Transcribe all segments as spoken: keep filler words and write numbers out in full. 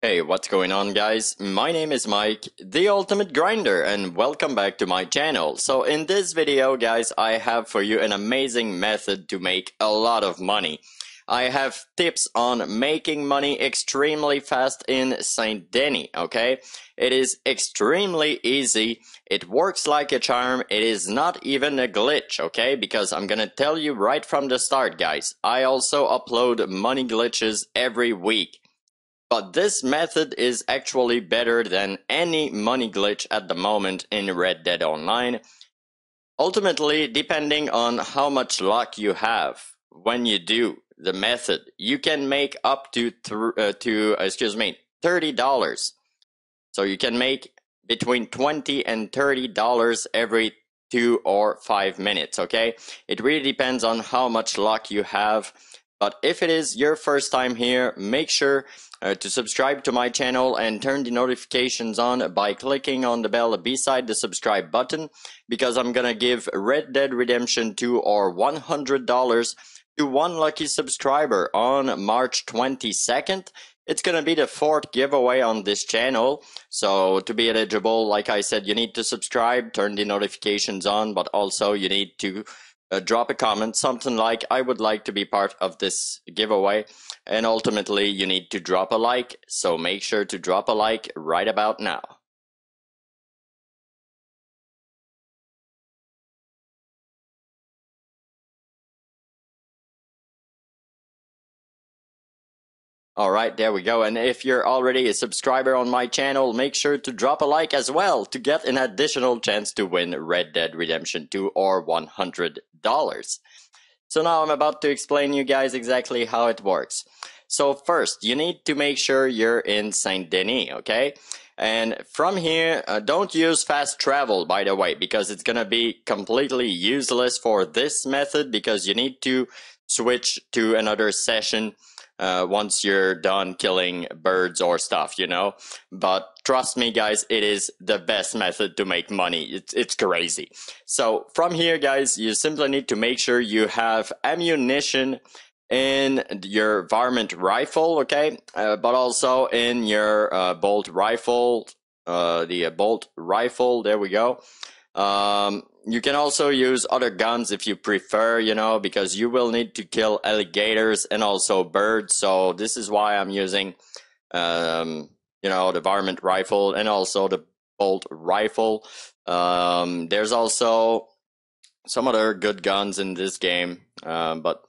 Hey, what's going on guys? My name is Mike, the Ultimate Grinder, and welcome back to my channel. So in this video guys, I have for you an amazing method to make a lot of money. I have tips on making money extremely fast in Saint Denis, okay? It is extremely easy, it works like a charm, it is not even a glitch, okay? Because I'm gonna tell you right from the start guys, I also upload money glitches every week. But this method is actually better than any money glitch at the moment in Red Dead Online. Ultimately, depending on how much luck you have when you do the method, you can make up to uh, to excuse me thirty dollars. So you can make between twenty and thirty dollars every two or five minutes. Okay, it really depends on how much luck you have. But if it is your first time here, make sure uh, to subscribe to my channel and turn the notifications on by clicking on the bell beside the subscribe button, because I'm gonna give Red Dead Redemption two or one hundred dollars to one lucky subscriber on March twenty-second. It's gonna be the fourth giveaway on this channel, so to be eligible, like I said, you need to subscribe, turn the notifications on, but also you need to Uh, drop a comment, something like I would like to be part of this giveaway, and ultimately you need to drop a like, so make sure to drop a like right about now. Alright, there we go. And if you're already a subscriber on my channel, make sure to drop a like as well to get an additional chance to win Red Dead Redemption two or one hundred dollars. So now I'm about to explain you guys exactly how it works. So first, you need to make sure you're in Saint Denis, okay? And from here, uh, don't use fast travel, by the way, because it's gonna be completely useless for this method, because you need to switch to another session Uh, once you're done killing birds or stuff, you know. But trust me guys, it is the best method to make money. It's, it's crazy. So from here guys, you simply need to make sure you have ammunition in your varmint rifle, okay, uh, but also in your uh, bolt rifle, uh, the uh, bolt rifle, there we go. Um, you can also use other guns if you prefer, you know, because you will need to kill alligators and also birds. So this is why I'm using, um, you know, the varmint rifle and also the bolt rifle. Um, there's also some other good guns in this game, um, but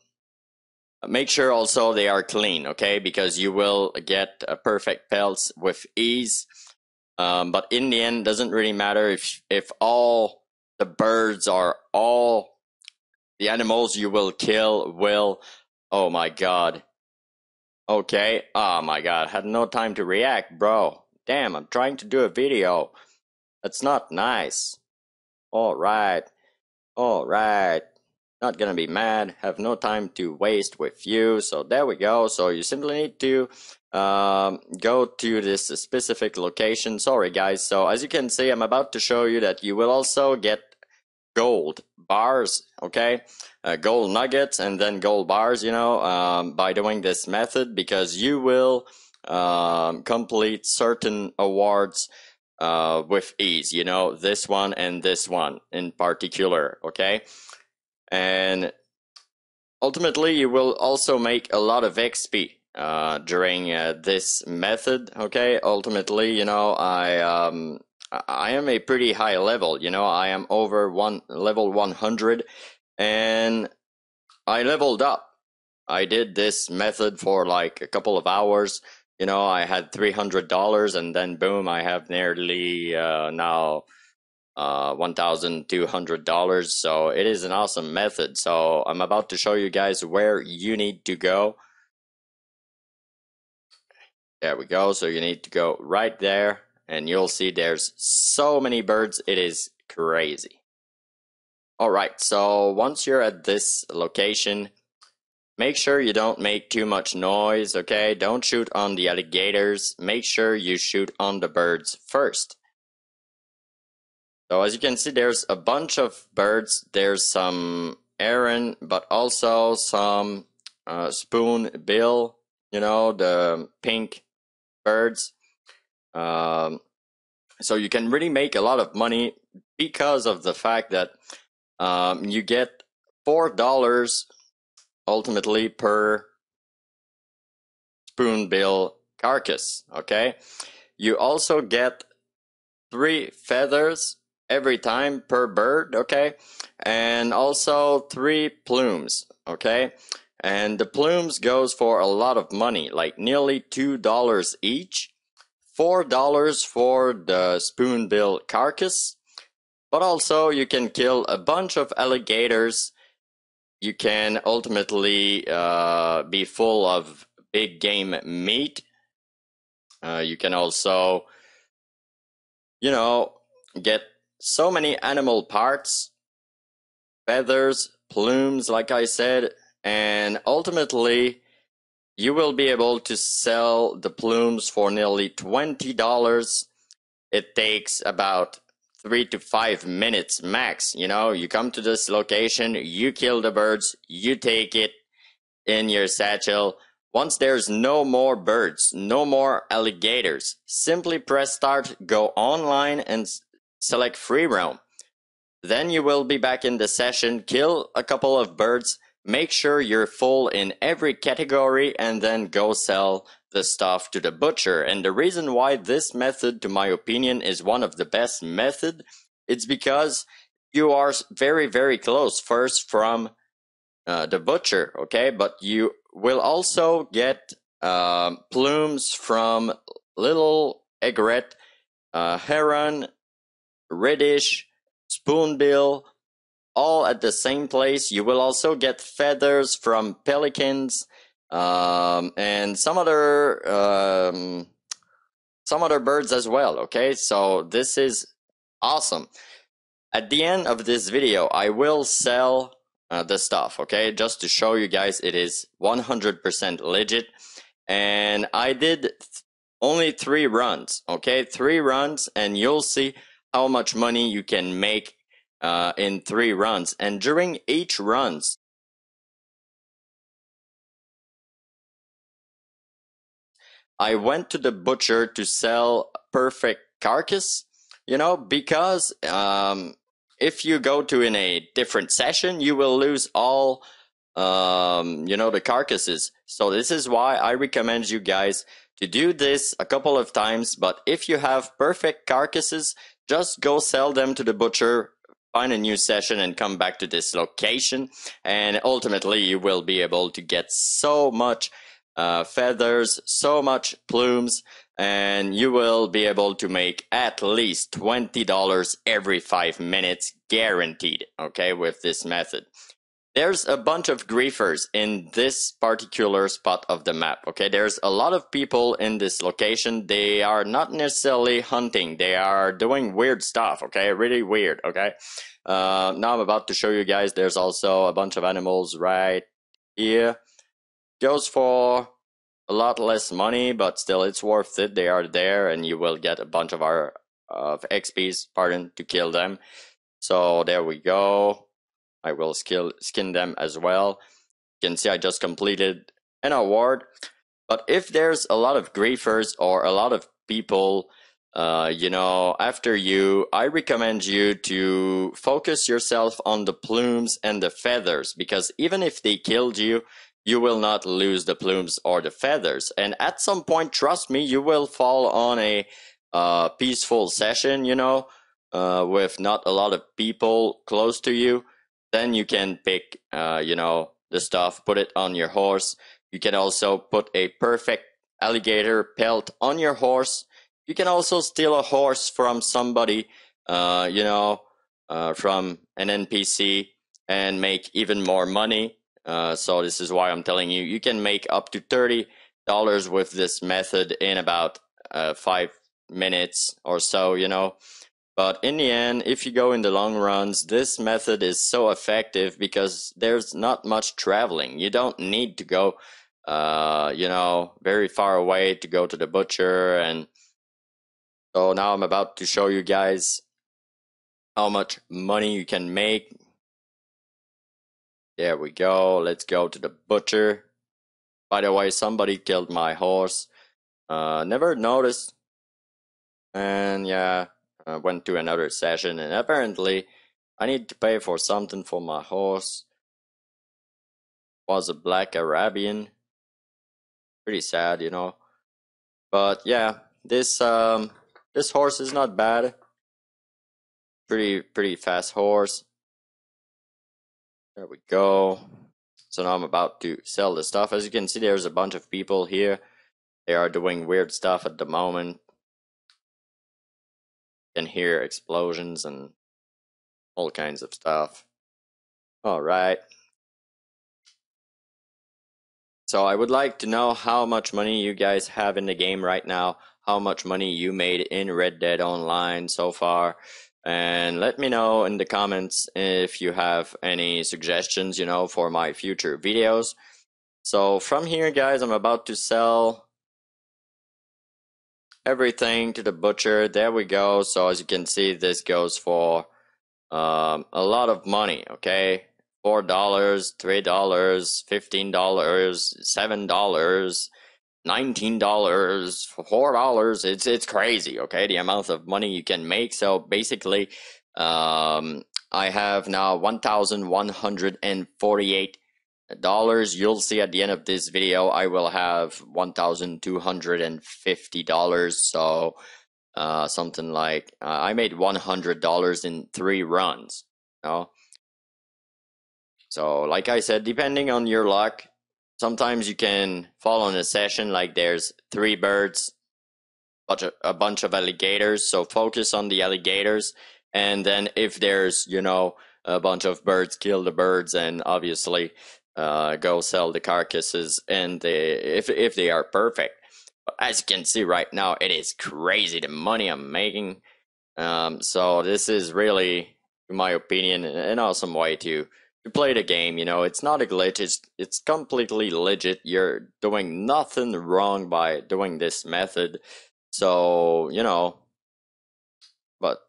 make sure also they are clean, okay, because you will get a perfect pelts with ease. Um, but in the end, doesn't really matter if if all the birds are all the animals you will kill will. Oh my god. Okay. Oh my god. Had no time to react, bro. Damn. I'm trying to do a video. That's not nice. All right. All right. Not gonna be mad. Have no time to waste with you. So there we go. So you simply need to um go to this specific location. Sorry guys, so as you can see, I'm about to show you that you will also get gold bars, okay, uh, gold nuggets and then gold bars, you know, um by doing this method, because you will um complete certain awards uh with ease, you know, this one and this one in particular, okay. And ultimately you will also make a lot of X P uh during uh, this method, okay. Ultimately, you know, I um I am a pretty high level, you know, I am over one level one hundred, and I leveled up. I did this method for like a couple of hours, you know. I had three hundred dollars and then boom, I have nearly uh now uh one thousand two hundred dollars. So it is an awesome method. So I'm about to show you guys where you need to go. There we go. So you need to go right there and you'll see there's so many birds. It is crazy. All right. So once you're at this location, make sure you don't make too much noise. Okay. Don't shoot on the alligators. Make sure you shoot on the birds first. So as you can see, there's a bunch of birds. There's some Egret, but also some uh, Spoonbill, you know, the pink birds. Um, so you can really make a lot of money because of the fact that um, you get four dollars ultimately per spoonbill carcass, okay? You also get three feathers every time per bird, okay? And also three plumes, okay? And the plumes goes for a lot of money, like nearly two dollars each, four dollars for the spoonbill carcass, but also you can kill a bunch of alligators. You can ultimately uh, be full of big game meat. Uh, you can also, you know, get so many animal parts, feathers, plumes, like I said, and ultimately you will be able to sell the plumes for nearly twenty dollars. It takes about three to five minutes max. You know, you come to this location, you kill the birds, you take it in your satchel. Once there's no more birds, no more alligators, simply press start, go online and select free roam. Then you will be back in the session, kill a couple of birds, make sure you're full in every category, and then go sell the stuff to the butcher. And the reason why this method, to my opinion, is one of the best method, it's because you are very, very close first from uh, the butcher, okay? But you will also get uh, plumes from little egret, uh, heron, reddish, spoonbill, all at the same place. You will also get feathers from pelicans, um, and some other um, some other birds as well, okay? So this is awesome. At the end of this video, I will sell Uh, the stuff, okay, just to show you guys it is one hundred percent legit. And I did th only three runs, okay, three runs, and you'll see how much money you can make uh, in three runs. And during each runs, I went to the butcher to sell perfect carcass, you know, because um if you go to in a different session, you will lose all, um, you know, the carcasses. So this is why I recommend you guys to do this a couple of times. But if you have perfect carcasses, just go sell them to the butcher, find a new session, and come back to this location. And ultimately, you will be able to get so much uh, feathers, so much plumes, and you will be able to make at least twenty dollars every five minutes, guaranteed, okay, with this method. There's a bunch of griefers in this particular spot of the map, okay? There's a lot of people in this location. They are not necessarily hunting. They are doing weird stuff, okay? Really weird, okay? Uh, now I'm about to show you guys. There's also a bunch of animals right here. Goes for a lot less money, but still it's worth it. They are there, and you will get a bunch of our of X Ps, pardon, to kill them. So there we go. I will skill, skin them as well. You can see I just completed an award. But if there's a lot of griefers or a lot of people, uh, you know, after you, I recommend you to focus yourself on the plumes and the feathers, because even if they killed you, you will not lose the plumes or the feathers. And at some point, trust me, you will fall on a uh, peaceful session, you know, uh, with not a lot of people close to you. Then you can pick, uh, you know, the stuff, put it on your horse. You can also put a perfect alligator pelt on your horse. You can also steal a horse from somebody, uh, you know, uh, from an N P C, and make even more money. Uh, so this is why I'm telling you, you can make up to thirty dollars with this method in about uh, five minutes or so, you know. But in the end, if you go in the long runs, this method is so effective because there's not much traveling. You don't need to go, uh, you know, very far away to go to the butcher. And so now I'm about to show you guys how much money you can make. There we go. Let's go to the butcher. By the way, somebody killed my horse. Uh, never noticed. And yeah, I went to another session, and apparently I need to pay for something for my horse. It was a black Arabian. Pretty sad, you know. But yeah, this um this horse is not bad. Pretty pretty fast horse. There we go. So now I'm about to sell the stuff. As you can see, there's a bunch of people here. They are doing weird stuff at the moment. You can hear explosions and all kinds of stuff. All right. So I would like to know how much money you guys have in the game right now, how much money you made in Red Dead Online so far, and let me know in the comments if you have any suggestions, you know, for my future videos. So from here, guys, I'm about to sell everything to the butcher. There we go. So as you can see, this goes for um, a lot of money, okay? Four dollars, three dollars, fifteen dollars, seven dollars, nineteen dollars, four dollars. It's it's crazy, okay? The amount of money you can make. So basically, um, I have now one thousand one hundred and forty-eight dollars. You'll see at the end of this video, I will have one thousand two hundred and fifty dollars. So uh, something like uh, I made one hundred dollars in three runs. You know? So, like I said, depending on your luck, sometimes you can fall on a session like there's three birds, but a bunch of alligators. So focus on the alligators, and then if there's, you know, a bunch of birds, kill the birds, and obviously uh, go sell the carcasses. And the, if if they are perfect, but as you can see right now, it is crazy the money I'm making. Um, so this is really, in my opinion, an awesome way to. You play the game, you know, it's not a glitch, it's, it's completely legit, you're doing nothing wrong by doing this method, so, you know, but,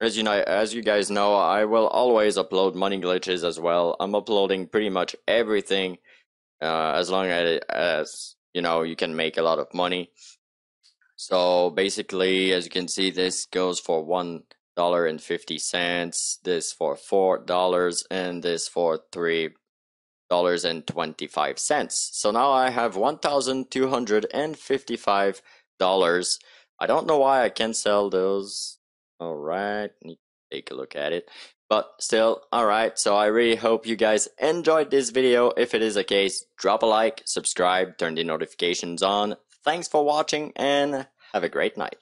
as you know, as you guys know, I will always upload money glitches as well. I'm uploading pretty much everything, uh, as long as, as, you know, you can make a lot of money. So, basically, as you can see, this goes for one dollar and fifty cents, this for four dollars, and this for three dollars and twenty-five cents. So now I have one thousand two hundred and fifty-five dollars. I don't know why I can't sell those. All right, need to take a look at it. But still, all right, so I really hope you guys enjoyed this video. If it is the case, drop a like, subscribe, turn the notifications on. Thanks for watching and have a great night.